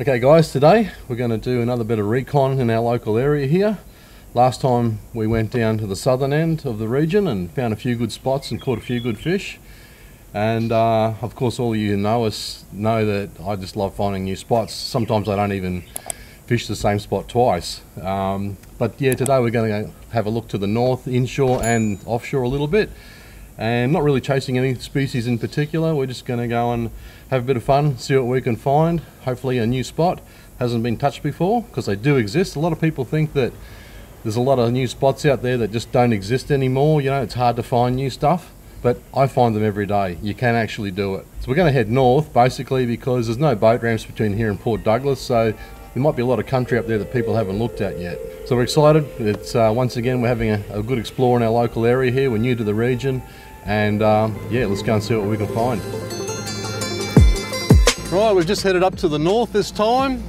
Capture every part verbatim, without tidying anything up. Okay guys, today we're going to do another bit of recon in our local area here. Last time we went down to the southern end of the region and found a few good spots and caught a few good fish. And uh, of course all of you know us know that I just love finding new spots. Sometimes I don't even fish the same spot twice. Um, but yeah, today we're going to have a look to the north, inshore and offshore a little bit. And not really chasing any species in particular, we're just going to go and have a bit of fun, see what we can find, hopefully a new spot hasn't been touched before, because they do exist. A lot of people think that there's a lot of new spots out there that just don't exist anymore, you know, it's hard to find new stuff, but I find them every day, you can actually do it. So we're going to head north basically because there's no boat ramps between here and Port Douglas, so there might be a lot of country up there that people haven't looked at yet. So we're excited, it's uh, once again we're having a, a good explore in our local area here, we're new to the region. And um, yeah, let's go and see what we can find. Right, we've just headed up to the north this time.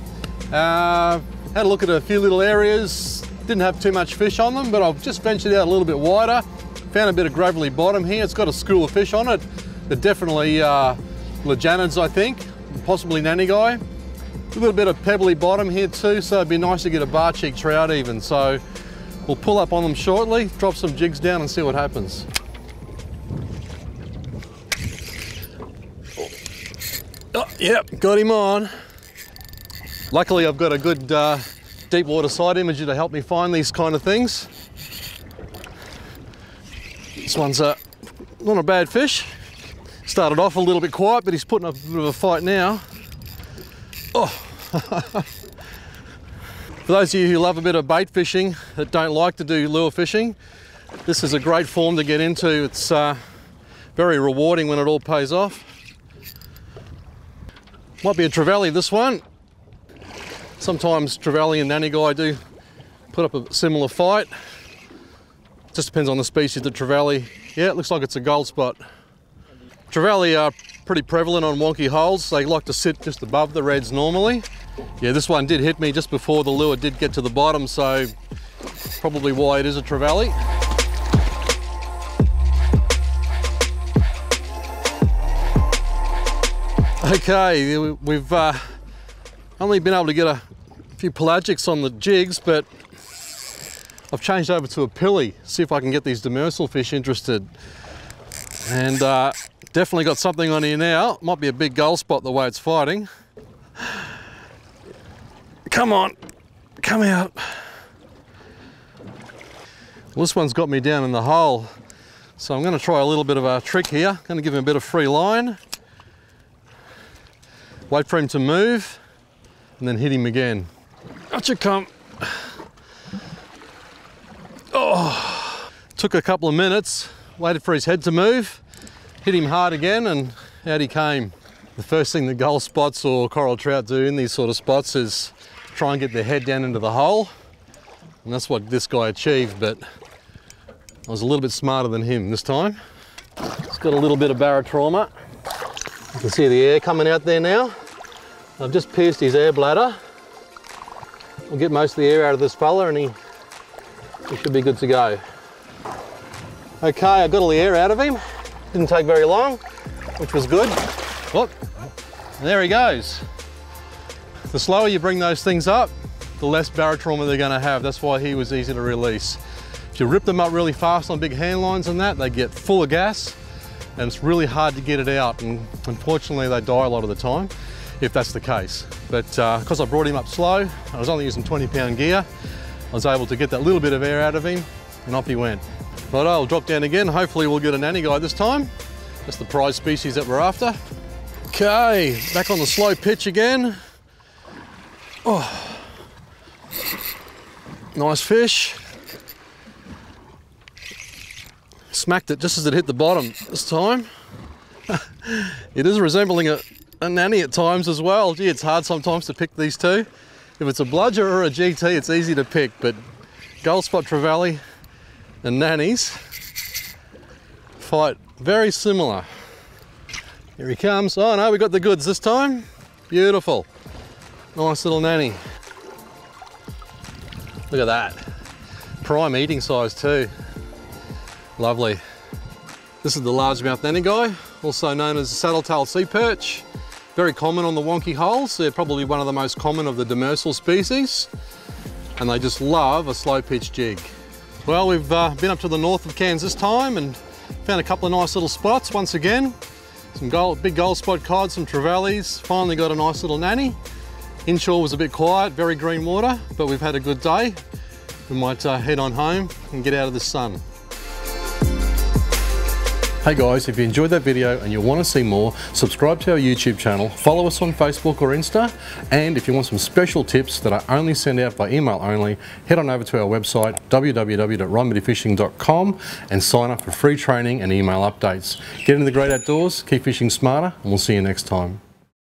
Uh, had a look at a few little areas, didn't have too much fish on them, but I've just ventured out a little bit wider, found a bit of gravelly bottom here. It's got a school of fish on it. They're definitely uh, luderigans, I think, possibly nannygai. A little bit of pebbly bottom here too, so it'd be nice to get a bar-cheek trout even. So we'll pull up on them shortly, drop some jigs down and see what happens. Oh, yep, got him on. Luckily I've got a good uh, deep water side imager to help me find these kind of things. This one's uh, not a bad fish. Started off a little bit quiet, but he's putting up a bit of a fight now. Oh. For those of you who love a bit of bait fishing that don't like to do lure fishing, this is a great form to get into. It's uh, very rewarding when it all pays off. Might be a trevally, this one. Sometimes trevally and nannygai do put up a similar fight. Just depends on the species of trevally. Yeah, it looks like it's a gull spot. Trevally are pretty prevalent on wonky holes. They like to sit just above the reds normally. Yeah, this one did hit me just before the lure did get to the bottom, so probably why it is a trevally. Okay, we've uh, only been able to get a few pelagics on the jigs, but I've changed over to a pilly, see if I can get these demersal fish interested. And uh, definitely got something on here now. Might be a big gull spot the way it's fighting. Come on, come out. Well, this one's got me down in the hole, so I'm going to try a little bit of a trick here. Going to give him a bit of free line. Wait for him to move, and then hit him again. Gotcha, come. Oh, took a couple of minutes, waited for his head to move, hit him hard again, and out he came. The first thing the gull spots or coral trout do in these sort of spots is try and get their head down into the hole, and that's what this guy achieved, but I was a little bit smarter than him this time. He's got a little bit of barotrauma. You can see the air coming out there now. I've just pierced his air bladder. We'll get most of the air out of this fella and he, he should be good to go. Okay, I got all the air out of him. Didn't take very long, which was good. Look, there he goes. The slower you bring those things up, the less barotrauma they're gonna have. That's why he was easy to release. If you rip them up really fast on big hand lines and that, they get full of gas, and it's really hard to get it out, and unfortunately they die a lot of the time if that's the case. But because uh, I brought him up slow, I was only using twenty pound gear, I was able to get that little bit of air out of him and off he went. Right, I'll drop down again, hopefully we'll get a nannygai this time. That's the prize species that we're after. Okay, back on the slow pitch again. Oh, nice fish. Smacked it just as it hit the bottom this time. It is resembling a, a nanny at times as well. Gee, it's hard sometimes to pick these two. If it's a bludger or a G T, it's easy to pick, but gold spot trevally and nannies fight very similar. Here he comes. Oh no, we got the goods this time. Beautiful. Nice little nanny. Look at that. Prime eating size too. Lovely. This is the largemouth nannygai, also known as the saddle tail sea perch. Very common on the wonky holes. They're probably one of the most common of the demersal species, and they just love a slow pitch jig. Well, we've uh, been up to the north of Cairns this time and found a couple of nice little spots once again. Some gold, big gold spot cod, some trevallies. Finally got a nice little nanny. Inshore was a bit quiet, very green water, but we've had a good day. We might uh, head on home and get out of the sun. Hey guys, if you enjoyed that video and you want to see more, subscribe to our YouTube channel, follow us on Facebook or Insta, and if you want some special tips that I only send out by email only, head on over to our website w w w dot ryan bitty fishing dot com and sign up for free training and email updates. Get into the great outdoors, keep fishing smarter, and we'll see you next time.